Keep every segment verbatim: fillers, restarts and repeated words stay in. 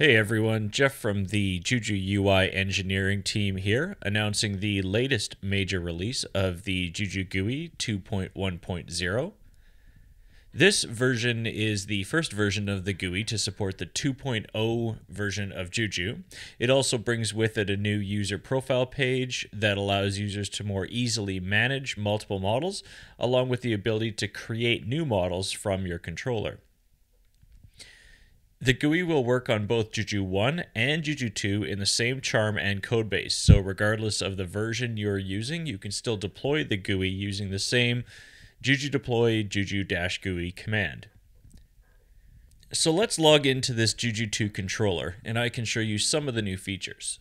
Hey everyone, Jeff from the Juju U I Engineering team here, announcing the latest major release of the Juju G U I two point one point zero. This version is the first version of the G U I to support the two point oh version of Juju. It also brings with it a new user profile page that allows users to more easily manage multiple models, along with the ability to create new models from your controller. The G U I will work on both Juju one and Juju two in the same charm and codebase, so regardless of the version you're using, you can still deploy the G U I using the same Juju deploy juju-gui command. So let's log into this Juju two controller, and I can show you some of the new features.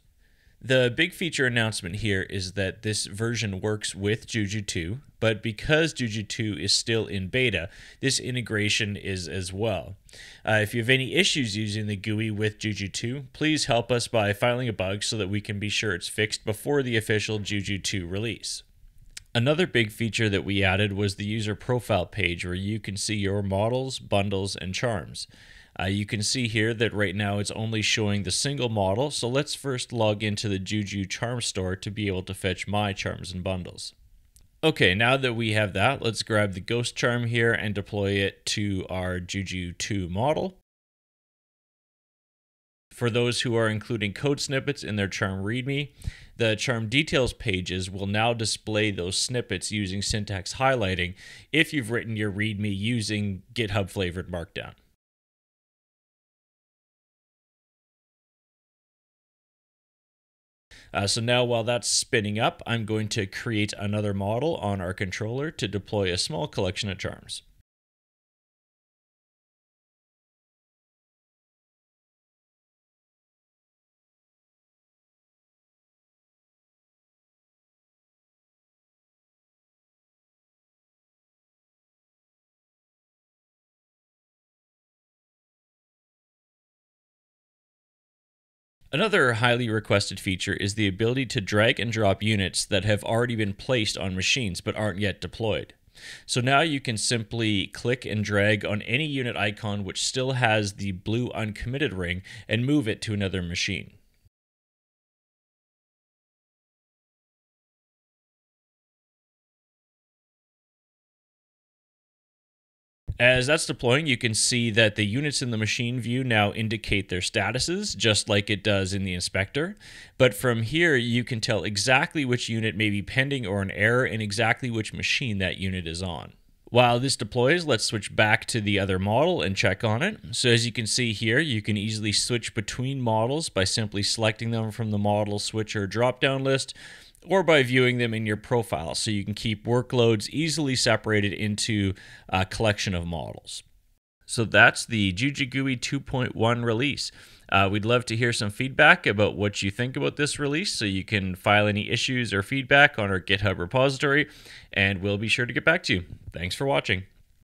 The big feature announcement here is that this version works with Juju two, but because Juju two is still in beta, this integration is as well. Uh, if you have any issues using the G U I with Juju two, please help us by filing a bug so that we can be sure it's fixed before the official Juju two release. Another big feature that we added was the user profile page, where you can see your models, bundles, and charms. Uh, you can see here that right now it's only showing the single model, so let's first log into the Juju Charm store to be able to fetch my charms and bundles. Okay, now that we have that, let's grab the Ghost Charm here and deploy it to our Juju two model. For those who are including code snippets in their charm readme, the charm details pages will now display those snippets using syntax highlighting if you've written your readme using GitHub flavored markdown. Uh, so now while that's spinning up, I'm going to create another model on our controller to deploy a small collection of charms. Another highly requested feature is the ability to drag and drop units that have already been placed on machines but aren't yet deployed. So now you can simply click and drag on any unit icon which still has the blue uncommitted ring and move it to another machine. As that's deploying, you can see that the units in the machine view now indicate their statuses, just like it does in the inspector. But from here, you can tell exactly which unit may be pending or an error and exactly which machine that unit is on. While this deploys, let's switch back to the other model and check on it. So as you can see here, you can easily switch between models by simply selecting them from the model switcher drop-down list, or by viewing them in your profile, so you can keep workloads easily separated into a collection of models. So that's the Juju G U I two point one release. Uh, we'd love to hear some feedback about what you think about this release, so you can file any issues or feedback on our GitHub repository, and we'll be sure to get back to you. Thanks for watching.